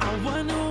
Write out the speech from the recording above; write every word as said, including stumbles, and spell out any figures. I wanna